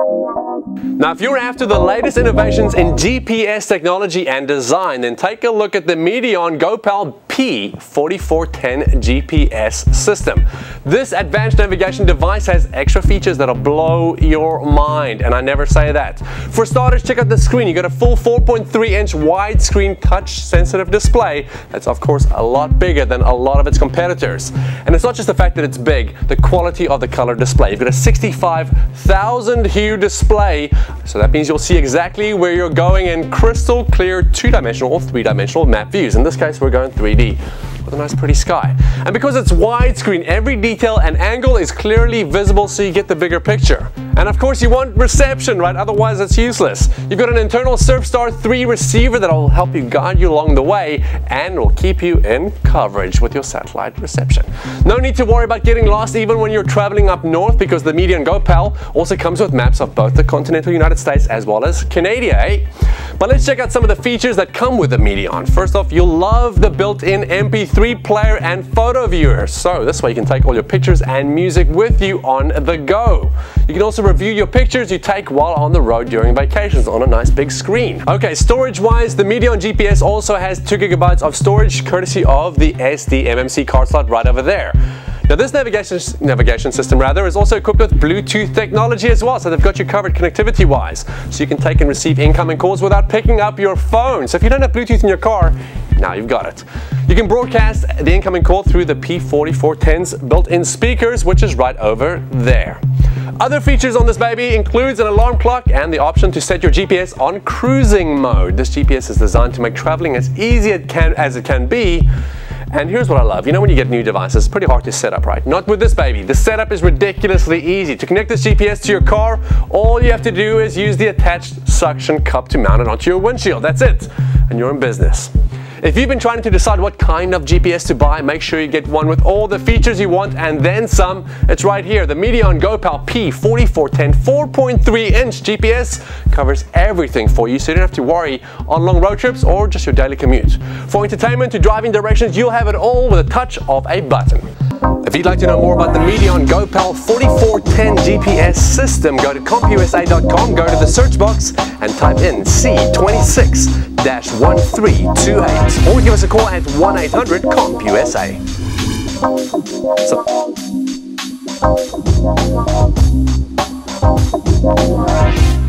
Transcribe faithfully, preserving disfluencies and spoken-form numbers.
Now, if you're after the latest innovations in G P S technology and design, then take a look at the Medion GoPal P four four one zero G P S system. This advanced navigation device has extra features that'll blow your mind, and I never say that. For starters, check out the screen. You got a full four point three inch widescreen touch-sensitive display. That's, of course, a lot bigger than a lot of its competitors. And it's not just the fact that it's big, the quality of the color display. You've got a sixty-five thousand hue display, so that means you'll see exactly where you're going in crystal clear two-dimensional or three-dimensional map views. In this case, we're going three D. With a nice pretty sky. And because it's widescreen, every detail and angle is clearly visible, so you get the bigger picture. And of course you want reception, right? Otherwise it's useless. You've got an internal SurfStar three receiver that'll help you guide you along the way and will keep you in coverage with your satellite reception. No need to worry about getting lost even when you're traveling up north, because the Medion GoPal also comes with maps of both the continental United States as well as Canada, eh? But let's check out some of the features that come with the Medion. First off, you'll love the built-in M P three player and photo viewer. So this way you can take all your pictures and music with you on the go. You can also review your pictures you take while on the road during vacations on a nice big screen. Okay, storage-wise, the Medion G P S also has two gigabytes of storage courtesy of the S D M M C card slot right over there. Now this navigation, navigation system rather is also equipped with Bluetooth technology as well, so they've got you covered connectivity wise. So you can take and receive incoming calls without picking up your phone. So if you don't have Bluetooth in your car, now you've got it. You can broadcast the incoming call through the P four four one zero's built-in speakers, which is right over there. Other features on this baby includes an alarm clock and the option to set your G P S on cruising mode. This G P S is designed to make traveling as easy it can, as it can be. And here's what I love. You know, when you get new devices, it's pretty hard to set up, right? Not with this baby. The setup is ridiculously easy. To connect this G P S to your car, all you have to do is use the attached suction cup to mount it onto your windshield. That's it. And you're in business. If you've been trying to decide what kind of G P S to buy, make sure you get one with all the features you want and then some. It's right here. The Medion GoPal P four four one zero four point three inch G P S covers everything for you, so you don't have to worry on long road trips or just your daily commute. For entertainment to driving directions, you'll have it all with a touch of a button. If you'd like to know more about the Medion GoPal four four one zero G P S system, go to comp U S A dot com, go to the search box and type in C two six dash one three two eight, or give us a call at one eight hundred comp U S A. So.